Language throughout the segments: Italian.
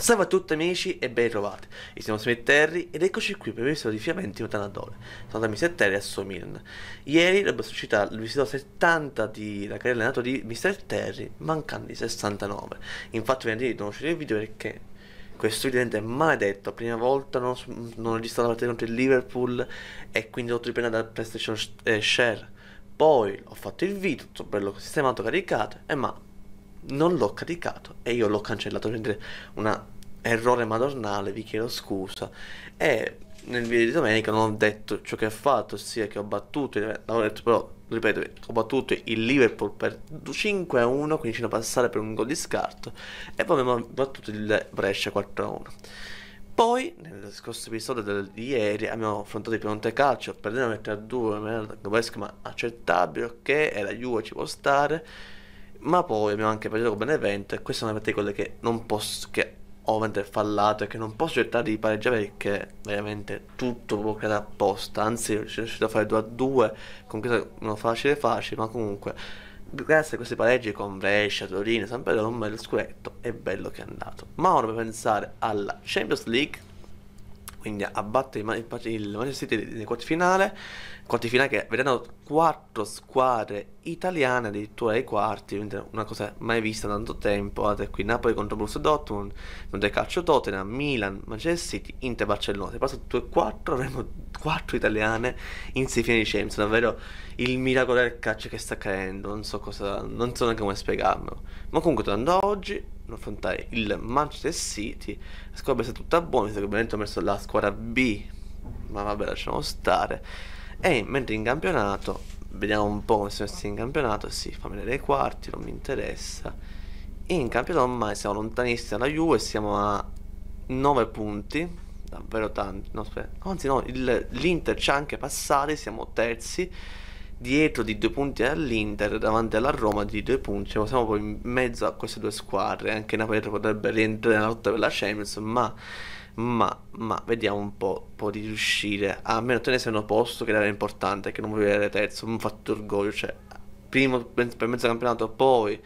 Salve a tutti amici e ben trovati, io sono Smith Terry ed eccoci qui per l'episodio di Fiamenti 89. Sono da Mr. Terry a suo Milan. Ieri abbiamo suscitato il visito 70 della carriera allenato di Mr. Terry, mancando di 69. Infatti venerdì non uscito il video perché questo studente è maledetto, prima volta non ho registrato la partita contro il Liverpool e quindi ho avuto di pena dal PlayStation Share. Poi ho fatto il video, tutto bello sistemato, caricato, ma non l'ho caricato e io l'ho cancellato, un errore madornale, vi chiedo scusa. E nel video di domenica non ho detto ciò che ho fatto, ossia che ho battuto, l'avevo detto però, ripeto, ho battuto il Liverpool per 5-1, quindi a passare per un gol di scarto, e poi abbiamo battuto il Brescia 4-1. Poi, nel scorso episodio di ieri, abbiamo affrontato il Piemonte Calcio, perdendo 3-2, ma accettabile, ok, era Juve, ci può stare. Ma poi abbiamo anche partito con Benevento e questa è una partita che non posso, che ovviamente è fallato e che non posso cercare di pareggiare perché veramente tutto può creare apposta. Anzi, sono riuscito a fare 2-2 con questo, non facile, ma comunque grazie a questi pareggi con Brescia, Torino, San Pedro, un bel scudetto è bello che è andato. Ma ora per pensare alla Champions League, quindi a battere il Manchester City nei quarti finale che vedranno 4 squadre italiane addirittura ai quarti, una cosa mai vista da tanto tempo. Guardate qui, Napoli contro Borussia Dortmund, Piemonte Calcio Tottenham, Milan, Manchester City, Inter, Barcellona. Se passano tutte e 4 avremo 4 italiane in 6 finali di Champions, davvero il miracolo del calcio che sta accadendo, non so neanche come spiegarlo. Ma comunque tornando oggi affrontare il Manchester City, la squadra è stata tutta buona, visto che Benevento ha messo la squadra B, ma vabbè, lasciamo stare. E mentre in campionato, vediamo un po' come sono messi in campionato. Sì, fammi vedere i quarti, non mi interessa. In campionato ormai siamo lontanissimi dalla Juve, siamo a 9 punti, davvero tanti. No, anzi no, l'Inter ci ha anche passati, siamo terzi, dietro di 2 punti all'Inter, davanti alla Roma di 2 punti. Cioè, siamo poi in mezzo a queste due squadre. Anche Napoli potrebbe rientrare nella lotta per la Champions, ma vediamo un po' di riuscire a almeno tenersi a un posto, che era importante, che non voglio vedere terzo, un fatto orgoglio, cioè primo per mezzo campionato, poi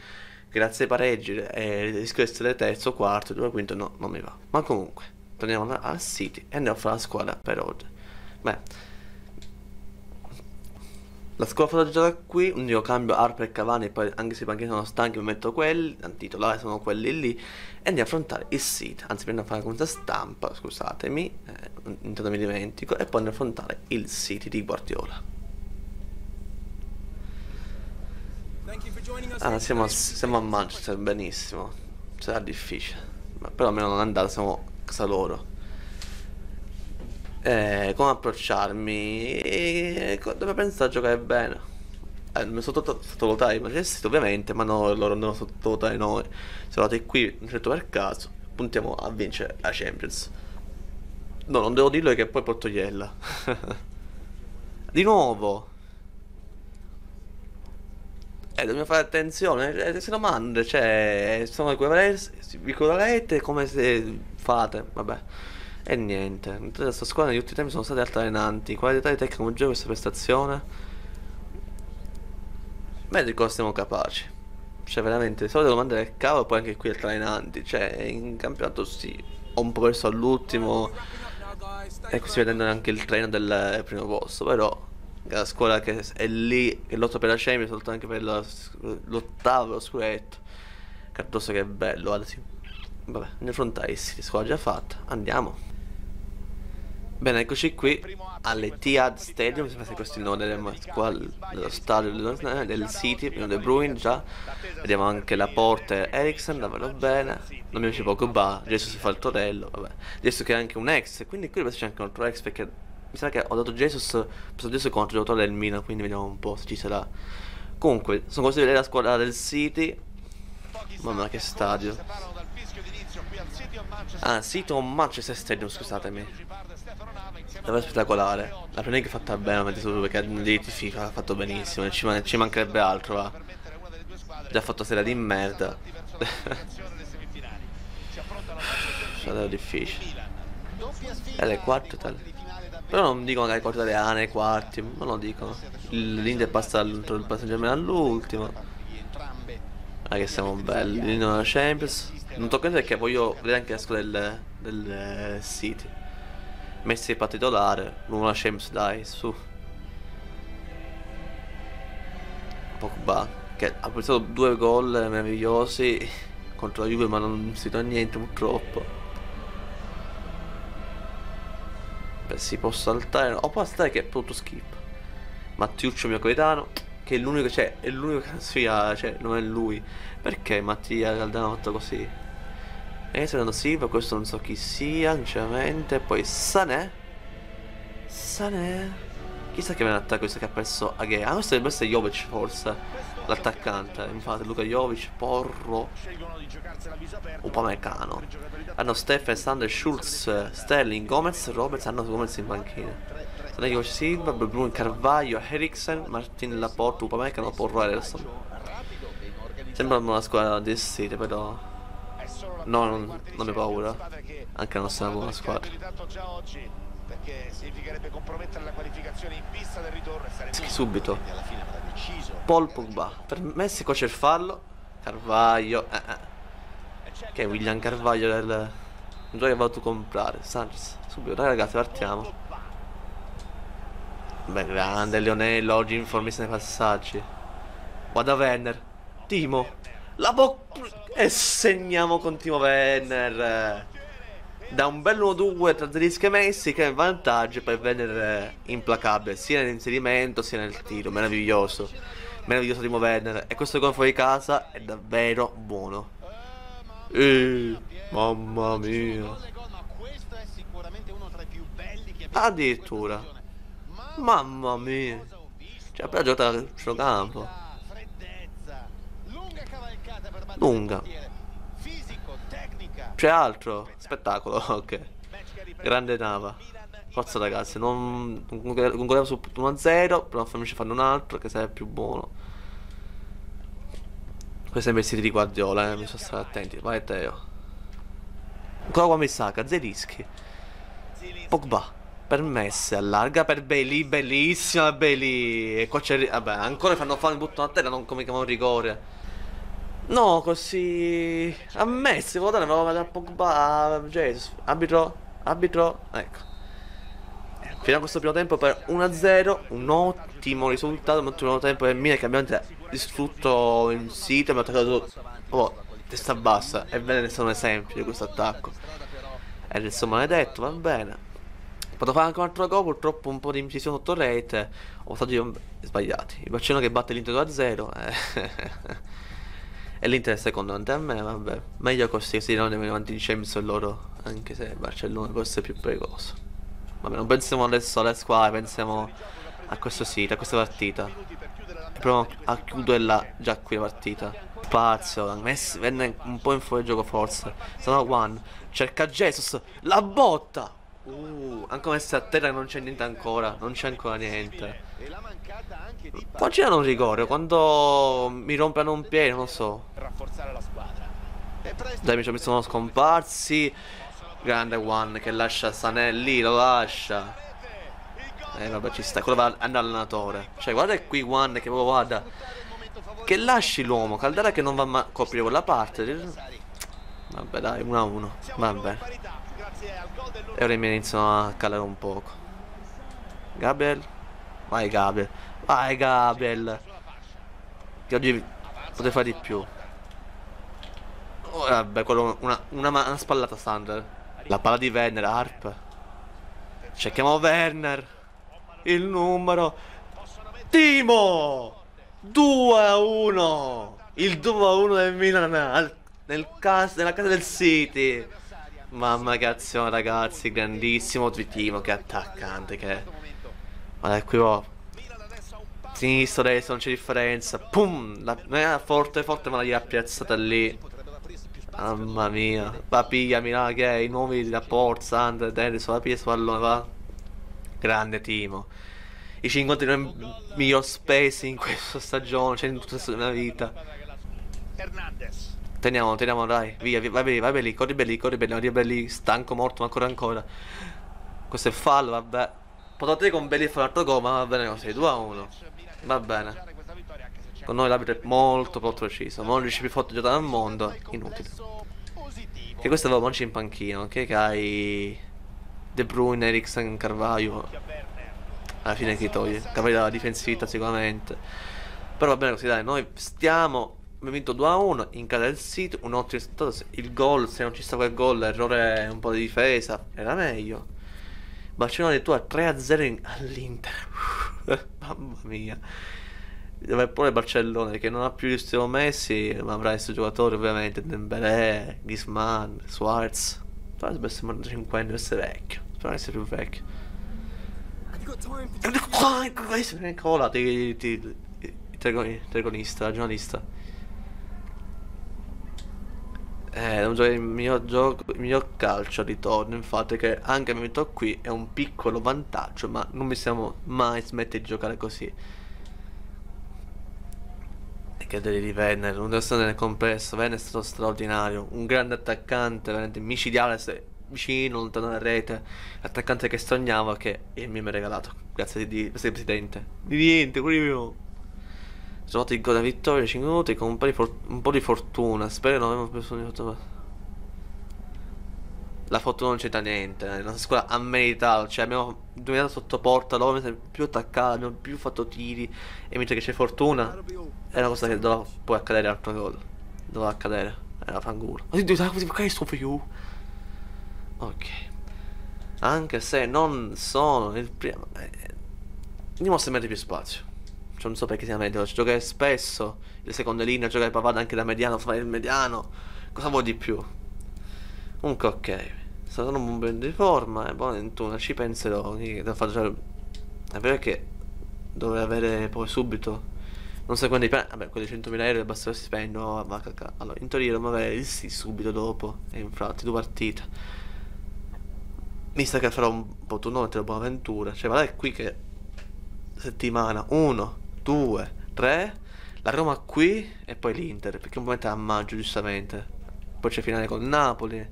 grazie ai pareggi rischio di essere terzo, quarto, due, quinto, no, non mi va. Ma comunque torniamo al City e andiamo a fare la squadra per oggi. Beh, la squadra già qui, un io cambio Harper e Cavani, poi anche se i panchini sono stanchi mi metto quelli, titolari sono quelli lì, e andiamo a affrontare il City, anzi prendo a fare la conferenza stampa, scusatemi, intanto mi dimentico, e poi andiamo a affrontare il City di Guardiola. Ah, siamo a Manchester, benissimo, sarà difficile, ma però almeno non è andata, siamo a casa loro. Come approcciarmi? Dove pensare a giocare bene? Non mi sottovalutare i Manchester ovviamente, ma no, loro non sottovalutare noi. Siamo andati qui, non certo per caso, puntiamo a vincere la Champions. No, non devo dirlo che poi porto iella. Di nuovo! Dobbiamo fare attenzione, se domande, cioè, sono equivalenti, come se fate, vabbè. E niente, questa squadra negli ultimi tempi sono state altalenanti. Qualità di tecnica come gioco, questa prestazione, beh, di cosa siamo capaci. Cioè veramente, le solite domande del cavolo, poi anche qui altalenanti. Cioè in campionato sì, ho un po' perso all'ultimo e qui si vede anche il treno del primo posto. Però la squadra che è lì, che lotta per la Champions, lotta anche per l'ottavo scudetto. Cardoso che è bello, guarda, sì. Vabbè, ne affrontai, sì, squadra già fatta, andiamo. Bene, eccoci qui all'Etihad Stadium, mi sembra questo il nome dello stadio del City, prima De Bruyne già, vediamo anche la porta Eriksen, davvero bene, non mi piace Pogba, Jesus si fa il torello, vabbè, Jesus che è anche un ex, quindi qui c'è anche un altro ex, perché mi sa che ho dato Jesus contro il giocatore del Milan, quindi vediamo un po' se ci sarà. Comunque, sono così vedere la squadra del City, mamma che stadio. Ah, sito Manchester Stadium, scusatemi. Davvero spettacolare. La prima è fatta bene, mentre solo perché diritti FIFA ha fatto benissimo, ci mancherebbe altro, va. Già fatto sera di merda. Sarà difficile. Le quattro italiane. Però non dicono che le quattro italiane, i quarti, ma lo dicono. L'Inter passa il passaggio all'ultimo. Ah, che siamo belli, l'Inter Champions. Non tocca niente perché voglio vedere anche la squadra del City. Messi per titolare, non la Champions, dai, su. Pogba, che ha prestato 2 gol meravigliosi contro la Juve, ma non si trova niente purtroppo. Beh, si può saltare, o può stare che è tutto skip. Mattiuccio, mio coetano, che è l'unico, cioè, è l'unico che sfida, cioè, non è lui. Perché Mattia Caldano ha fatto così? E sto andando Silva, questo non so chi sia, sinceramente. Poi Sané. Sané. Chissà che viene l'attacco, questo che ha perso Aguea. Ah, questo dovrebbe essere Jovic forse, l'attaccante. Infatti Luca Jovic, Porro, Upamecano. Hanno Stefan, Sander, Schulz, Sterling, Gomez, Roberts, hanno Gomez in panchina. Sané, Jovic, Silva, Bruno, Carvalho, Eriksen, Martin, Laporte, Upamecano, Porro, Ederson. Sembra una squadra di City, però no, non ho paura. Anche la nostra è una buona squadra, che significherebbe compromettere la qualificazione in vista del ritorno e sarebbe subito. Paul Pogba, per Messi qua c'è il fallo. Carvalho, che è William Carvalho del giocatore che vado a comprare. Sanchez, subito. Dai ragazzi, partiamo. Beh, grande Leonello, oggi in formissimi passaggi. Guarda Werner, Timo, la e segniamo con Timo Werner. Da un bel 1-2 tra Zerisca e Messi, che è in vantaggio per Werner implacabile, sia nell'inserimento sia nel tiro. Meraviglioso, meraviglioso Timo Werner. E questo gol fuori casa è davvero buono. Mamma mia. Addirittura. Mamma mia. Cioè, però giocata al centrocampo. Lunga. C'è altro spettacolo, ok. Grande Nava. Forza ragazzi, non concludiamo su 1-0, però fammici fanno un altro che sarebbe più buono. Questo è il City di Guardiola, mi sono stati attenti. Vai Teo. Ancora qua mi sacca, Zerischi. Pogba, permesse, allarga per Belli, bellissima Belli. E qua c'è, vabbè, ancora fanno fare un buttone a terra, non come chiamano rigore. No, così a Messi, vuol dare, ma a Pogba, Jesus, arbitro, ecco. Fino a questo primo tempo per 1-0, un ottimo risultato, un ottimo tempo per Milan, che abbiamo distrutto il sito, abbiamo attaccato testa bassa, e bene, sono un esempio di questo attacco. E adesso maledetto, va bene. Potevo fare anche un altro gol, purtroppo un po' di incisione sotto rete, ho stato sbagliati. Il Barcellona che batte l'Inter 2-0. E l'Inter è secondo ante a me, vabbè. Meglio così, così non andiamo avanti in Champions loro. Anche se Barcellona forse è più pericoloso. Vabbè, non pensiamo adesso alle squadre, pensiamo a questo sito, a questa partita. E proviamo a chiuderla già qui la partita. Spazio, Messi venne un po' in fuori gioco forse. Sono Juan, cerca Jesus, la botta! Anche messa a terra che non c'è niente ancora. Non c'è ancora niente. Qua c'era un rigore. Quando mi rompono un piede, non lo so. Dai, mi sono scomparsi. Grande Juan che lascia Sané lì. Lo lascia. Vabbè, ci sta. Quello va all'allenatore. Cioè, guarda qui Juan che proprio guarda. Che lasci l'uomo. Caldara che non va a coprire quella parte. Vabbè, dai, 1-1. Vabbè. E ora mi iniziano a calare un poco. Gabriel, vai Gabriel, vai Gabriel, che oggi potrei fare di più. Oh, vabbè, quello una spallata Sander. La palla di Werner, Harp. Cerchiamo Werner. Il numero Timo. 2-1. Il 2-1 del Milan nella casa del City. Mamma che azione ragazzi, grandissimo Timo, che attaccante che è. Guarda qui ho sinistro, adesso non c'è differenza. Pum, la era forte ma l'ha piazzata lì. Mamma mia, va pigliami là che è, i nuovi da Porza, Andre, Denison, la piglia su pallone va. Grande Timo. I 59 miglior spesi in questa stagione, c'è in tutta la vita. Hernandez. Teniamo, dai, via, vai Belli, corri belli, stanco morto, ma ancora. Questo è fallo, vabbè. Potete con Belli fare un altro gol, ma va bene così, 2-1. Va bene. Con noi l'arbitro è molto preciso, non riesce più forte a giocare al mondo, inutile. Che questo aveva Monchi in panchina, ok? Che hai De Bruyne, Eriksen, Carvalho. Alla fine ti toglie. Cavalli dalla difensività sicuramente. Però va bene così, dai. Noi stiamo... abbiamo vinto 2-1 in casa del City. Un ottimo risultato. Il gol, se non ci sta quel gol, errore un po' di difesa, era meglio. Barcellona addirittura 3-0 all'Inter. Mamma mia. Dove pure Barcellona che non ha più Cristiano Messi, ma avrà i suoi giocatori ovviamente, Dembélé, Griezmann, Suarez. Suarez deve essere 45, deve essere vecchio. Spero di essere più vecchio. Nicola, il telegonista, il giornalista. Il mio calcio al ritorno, infatti, che anche il momento qui è un piccolo vantaggio, ma non mi siamo mai smetti di giocare così. E che deli di Werner, un destino nel complesso, Werner è stato straordinario, un grande attaccante, veramente micidiale, vicino, lontano dalla rete, attaccante che sognava, che il mio mi ha regalato, grazie di presidente. Di niente, quello sono il gol da vittoria, 5 minuti con un po' di fortuna. Spero non abbiamo preso niente. La fortuna non c'entra niente. La nostra squadra ha meritato. Cioè abbiamo dominato sotto porta, loro abbiamo più attaccato, abbiamo più fatto tiri. E mentre c'è fortuna è una cosa che doveva poi accadere altro gol. Doveva accadere. Era fanguro. Ok. Anche se non sono il primo. Andiamo a mettere più spazio. Cioè, non so perché sia meglio, giocare spesso le seconde linee, giocare Pavada anche da mediano, fare il mediano, cosa vuoi di più? Comunque ok, sono un buon brand di forma, è buona intuizione, ci penserò, devo far giocare. È vero che dovrei avere poi subito, non so quando i piani, vabbè, quelli 100.000 euro basta che si spendono, va cacca. Allora, in teoria devo avere il sì subito dopo, e infatti 2 partite. Mi sa che farò un po' turno, te la buona avventura, cioè guarda qui che settimana, 1, 2, 3, la Roma qui e poi l'Inter, perché un momento è a maggio giustamente, poi c'è finale con Napoli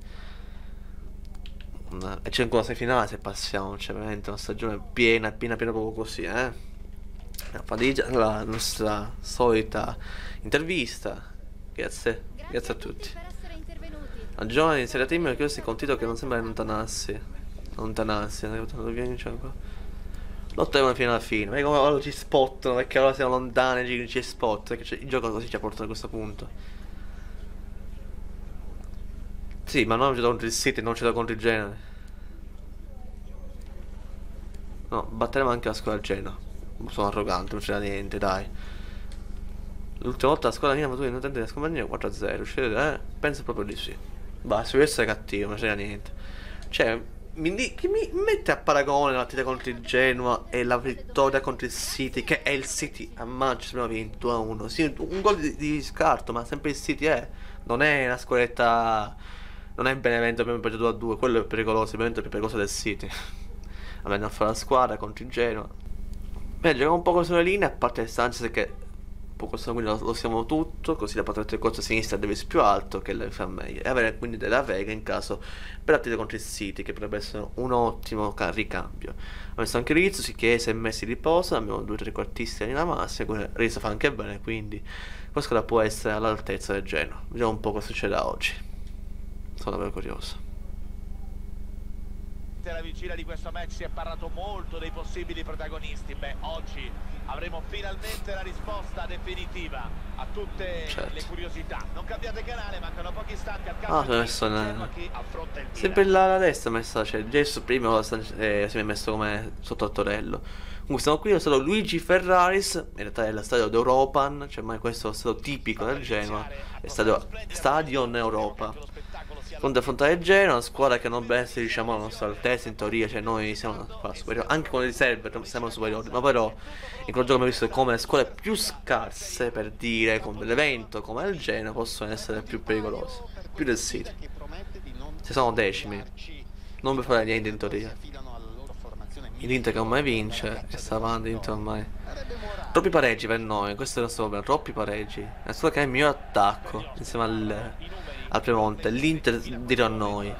e c'è ancora 6 finali se passiamo, c'è veramente una stagione piena proprio così, la nostra solita intervista. Grazie a tutti. La giovane inizierà team che si contito che non sembra allontanarsi, l'8 fino alla fine, ma come loro ci spottano, perché allora siamo lontani, ci spottano, perché il gioco così ci ha portato a questo punto. Sì, ma non c'è da contro il City, non c'è da contro il Genoa. No, batteremo anche la squadra del Genoa. Sono arrogante, non c'era niente, dai. L'ultima volta la squadra mia ha fatto in attenti da scompagnare 4-0, uscite, penso proprio di sì. Basta, questo è cattivo, non c'era niente. Cioè... che mi mette a paragone la partita contro il Genoa e la vittoria contro il City, che è il City a maggio, abbiamo vinto 2-1, sì, un gol di scarto, ma sempre il City è, non è una squadretta, non è Benevento, abbiamo perso 2-2, quello è pericoloso, Benevento è più pericoloso del City. Abbiamo a fare la squadra contro il Genoa, beh, giochiamo un po' sulla linea, a parte Sanchez che poco sanguino lo siamo tutto, così la patata di corsa sinistra Davis più alto che la fa meglio, e avere quindi della Vega in caso per partite contro il City, che potrebbe essere un ottimo ricambio. Ho messo anche Rizzo, si chiese e Messi riposa, abbiamo 2 trequartisti in massima, Rizzo fa anche bene, quindi questa può essere all'altezza del Genoa. Vediamo un po' cosa succederà oggi, sono davvero curioso. Alla vigilia di questo match si è parlato molto dei possibili protagonisti. Beh, oggi avremo finalmente la risposta definitiva a tutte le curiosità. Non cambiate canale, mancano pochi istanti al calcio. Chi affronta il Milan. Sempre la destra messa, cioè Jesus prima si è messo come sotto al torello. Comunque siamo qui, è stato Luigi Ferraris, in realtà è la stadio d'Europan, cioè ma questo è stato tipico del Genoa, è stato stadio in Europa. Quando affrontare il Genoa, una squadra che non deve essere, diciamo, la nostra altezza in teoria, cioè noi siamo una squadra superiore, anche con le riserve siamo superiori, ma però in quel gioco abbiamo visto come le squadre più scarse, per dire, con l'evento come il Genoa, possono essere più pericolose, più del City. Se sono decimi, non per fare niente in teoria. L'Inter che ormai vince e sta avanti, l'Inter ormai. Troppi pareggi per noi, questo è il nostro problema, troppi pareggi. È solo che è il mio attacco, insieme al Piemonte, l'Inter dirà a noi.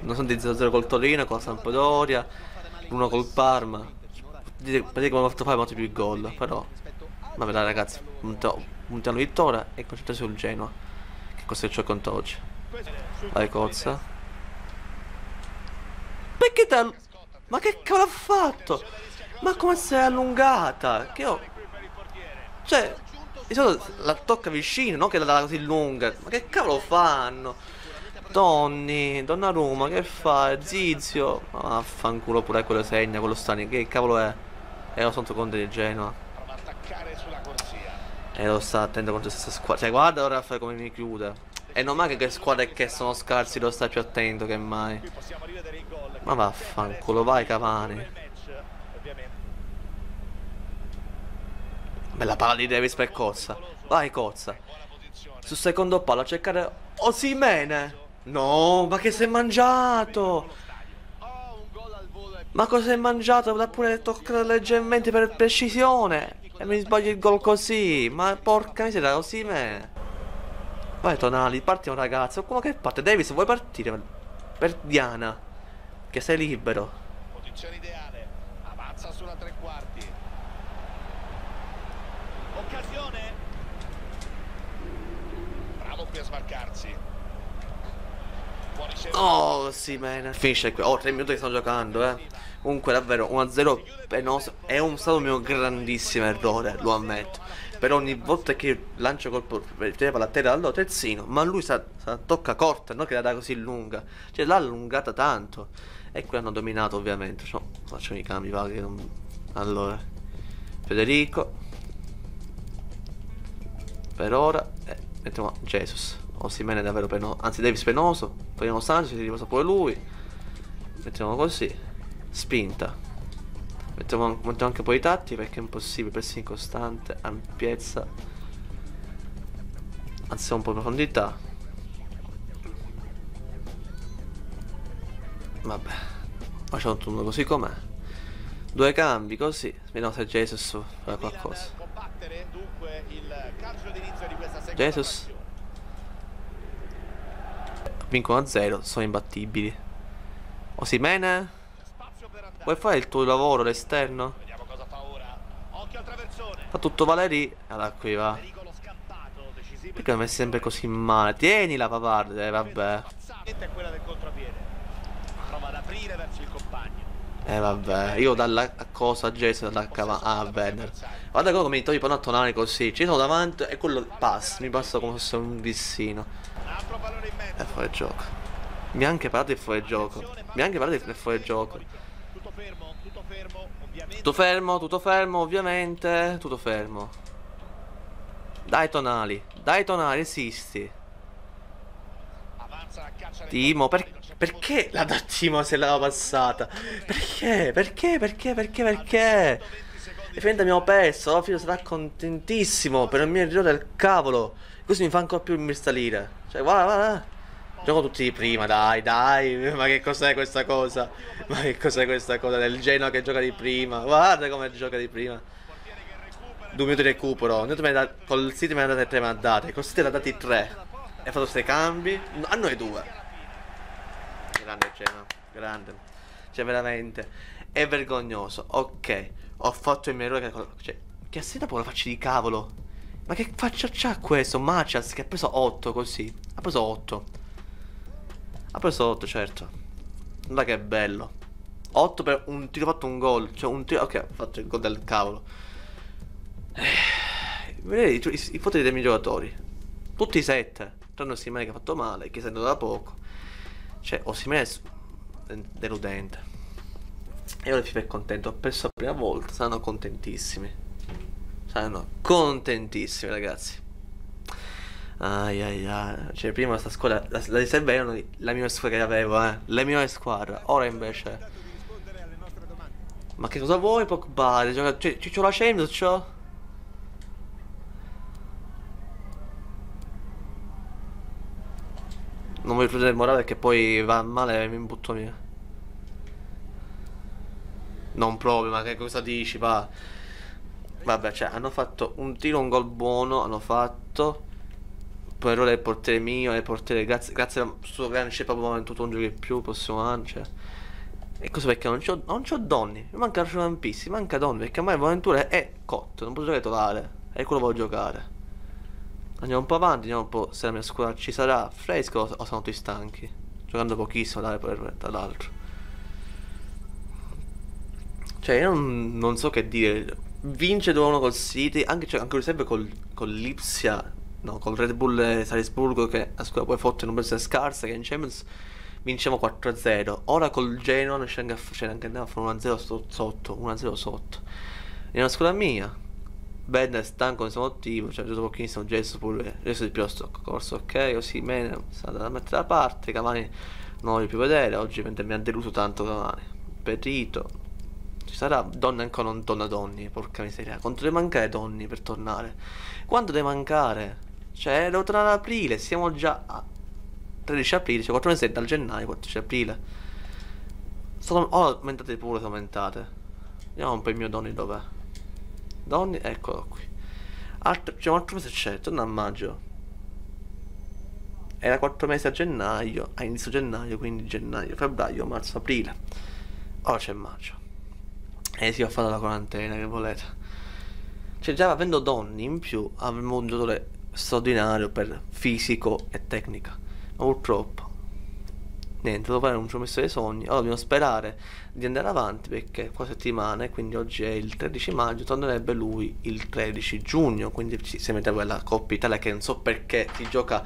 Non sono di 0-0 col Torino, con la Sampdoria, 1 col Parma. Vedete come ho fatto fare molti più gol, però... vabbè dai ragazzi, puntiamo vittoria e concentriamoci sul Genoa, che questo è ciò che conta oggi. Vai Cozza. Perché da... Ma che cavolo ha fatto? Ma come si è allungata? Che ho... Cioè, di solito la tocca vicino, non che la dà così lunga. Ma che cavolo fanno? Tonni, Donnarumma, che fa? Zizio. Ma vaffanculo pure quello segna, quello strani. Che cavolo è? Lo santo conto di Genoa. E lo sta attento contro questa squadra. Cioè guarda ora Raffa come mi chiude. E non manca che squadre che sono scarsi lo sta più attento che mai. Ma vaffanculo, vai Cavani. Bella palla di Davis per Cozza. Vai Cozza. Sul secondo palo a cercare Osimhen. No, ma che si è mangiato? Ma cosa hai mangiato? L'ha pure toccato leggermente per precisione. E mi sbaglio il gol così. Ma porca miseria, così me. Vai Tonali, partiamo ragazzo. Qualcuno che parte. Davis, vuoi partire? Per Diana. Che sei libero. Posizione ideale. Avanza sulla tre quarti. Occasione. Bravo qui a sbarcarsi. Oh, sì, man. Finisce qui. Oh, 3 minuti che stanno giocando, Comunque, davvero, 1-0 penoso. È stato un mio grandissimo errore, lo ammetto. Però ogni volta che lancio colpo per tirare palla a terra dal terzino, ma lui sa tocca corta, non che la dà così lunga. Cioè, l'ha allungata tanto. E qui hanno dominato, ovviamente. Cioè, facciamo i cambi, va che non... Allora, Federico. Per ora, mettiamo Jesus. Osimhen è davvero penoso, anzi Davis penoso. Togliamo Sanchez, si riposa pure lui. Mettiamo così. Spinta. Mettiamo anche poi i tatti perché è impossibile, pressione costante, ampiezza. Anzi un po' di profondità. Vabbè, facciamo tutto così com'è. Due cambi così. Vediamo se Jesus fa qualcosa. Jesus. Vincono a 0, sono imbattibili. Osimhen, vuoi fare il tuo lavoro all'esterno? Fa tutto Valeri. Allora qui va. Perché mi è sempre così male? Tienila Pavarde, vabbè. Vabbè, io dalla cosa a Jason attaccava a Werner. Guarda come mi togli a Tonali così. Ci sono davanti e quello passa. Mi passa come se fosse un vissino. È fuori gioco. Mi ha anche parlato di fuori gioco. Mi ha anche parlato di fuori gioco. Tutto fermo, ovviamente. Tutto fermo. dai Tonali, esisti. Timo, perché la da Timo se l'aveva passata? Perché? E finalmente abbiamo perso. Alla fine sarà contentissimo per il mio errore del cavolo. Così mi fa ancora più immersalire. Cioè, guarda. Gioco tutti di prima, dai. Ma che cos'è questa cosa? Ma che cos'è questa cosa del Genoa che gioca di prima? Guarda come gioca di prima. 2 minuti di recupero. Col City me ne date 3 mandate. Col City ne ha dati 3. Ha fatto 6 cambi. A noi 2. Grande Genoa. Grande. Cioè veramente. È vergognoso. Ok. Ho fatto il mio errore. Cioè, che assetta poi la faccia di cavolo. Ma che faccia c'ha questo? Machas che ha preso 8 così. Ha preso 8. Ha preso 8 certo. Guarda che bello. 8 per un tiro fatto un gol. Cioè un tiro. Ok, ho fatto il gol del cavolo. Vedete i foto dei miei giocatori. Tutti 7. Tranne Osimhen che ha fatto male, che è andato da poco. Cioè Osimhen è deludente. E ora FIFA è contento, ho perso la prima volta. Saranno contentissimi. Saranno contentissimi ragazzi. Ai ai ai. Cioè prima questa squadra la riservavano la mia squadra che avevo, la mia squadra. Ora invece, ma che cosa vuoi Pogba? Cioè c'ho la Champions, c'ho? Non voglio perdere il morale perché poi va male e mi butto via. Non proprio, ma che cosa dici, va? Vabbè, cioè, hanno fatto un tiro, un gol buono, hanno fatto. Poi errore del portiere mio, del portiere, grazie al suo grande scelta proprio in tutto un gioco in più, prossimo anno, cioè. E cosa perché non c'ho Donni, mi manca Rampissi, manca Donni, perché ormai Ventura è cotto, non posso giocare totale, e quello voglio giocare. Andiamo un po' avanti, vediamo un po' se la mia squadra ci sarà fresca o sono tutti stanchi. Giocando pochissimo dall'altro. Cioè io non so che dire. Vince 2-1 col City, anche sempre col Lipsia, no, col Red Bull Salisburgo, che la squadra poi fotte non penso è scarsa, che in Champions vinciamo 4-0. Ora col Genoa c'è anche andiamo a fare 1-0 sotto, 1-0 sotto. E una squadra mia. Bender è stanco, non sono motivo, cioè gioco pochissimo, Gesso pure, Gesso di più a sto corso, ok, Osimhen sta da mettere da parte, Cavani non voglio più vedere, oggi mi ha deluso tanto Cavani, Perito, ci sarà Donna ancora non donna Donni, porca miseria, quanto deve mancare Donni per tornare? Quanto deve mancare? Cioè devo tornare ad aprile, siamo già a 13 aprile, cioè 4 mesi dal gennaio, 14 aprile, aumentate pure, sono aumentate, vediamo un po' il mio Donni dov'è. Donni, eccolo qui. Cioè 4 mesi c'è, torna a maggio. Era 4 mesi a gennaio, a inizio gennaio, quindi gennaio, febbraio, marzo, aprile. Ora c'è maggio. Sì, ho fatto la quarantena, che volete. Cioè già avendo Donni in più, avremmo un giocatore straordinario per fisico e tecnica. Ma purtroppo niente, dopo non ci ho messo dei sogni. Allora dobbiamo sperare di andare avanti, perché qua settimana, e quindi oggi è il 13 maggio, tornerebbe lui il 13 giugno, quindi si mette quella Coppa Italia che non so perché si gioca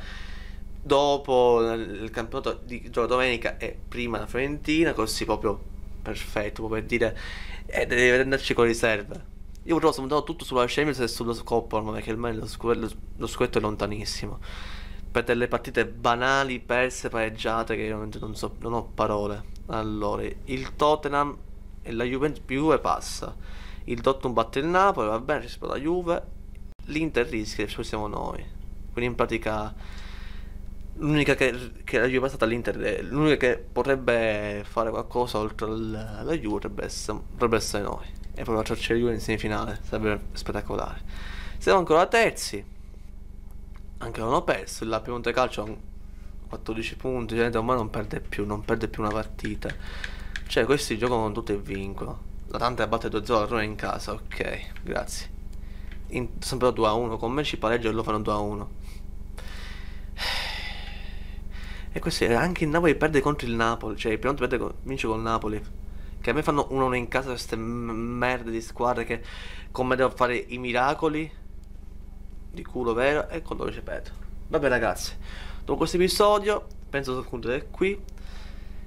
dopo il campionato di gioca domenica e prima la Fiorentina, così proprio perfetto, proprio per dire deve renderci con riserve. Io purtroppo sono andato tutto sulla Champions e sulla Coppa ormai, perché ormai lo scudetto è lontanissimo. Per delle partite banali, perse, pareggiate, che veramente non ho parole. Allora, il Tottenham e la Juve passa. Il Tottenham batte il Napoli, va bene, ci si la Juve. L'Inter rischia, ci siamo noi. Quindi in pratica l'unica che la Juve è passata all'Inter, l'unica che potrebbe fare qualcosa oltre alla Juve potrebbe essere noi. E poi facciamo la Juve in semifinale, sarebbe spettacolare. Siamo ancora terzi. Anche non ho perso, la Piemonte Calcio ha 14 punti, cioè ormai non perde più una partita. Cioè questi giocano con tutto e vincono. La Tante batte 2-0 a Roma in casa, ok, grazie. Sempre 2-1, con me ci pareggia e lo fanno 2-1. E questo è anche il Napoli perde contro il Napoli, cioè il Piemonte vince con il Napoli. Che a me fanno 1-1 in casa queste merde di squadre che come devo fare i miracoli. Di culo vero e con lo ripeto. Vabbè ragazzi, dopo questo episodio penso sia concluso qui.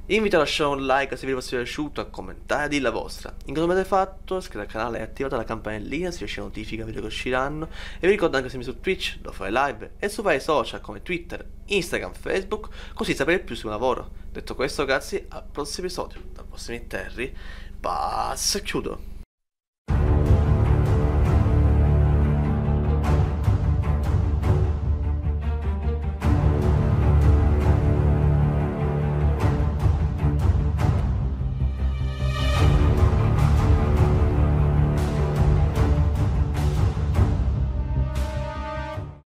Invito a lasciare un like se il video vi è piaciuto, a commentare, a dire la vostra. In caso avete fatto, iscrivetevi al canale e attivate la campanellina se riesce a notifica video che usciranno. E vi ricordo anche se mi su Twitch, dove fare live, e su vari social come Twitter, Instagram, Facebook, così sapere più sul lavoro. Detto questo ragazzi, al prossimo episodio, dal prossimo Terry, passo e chiudo.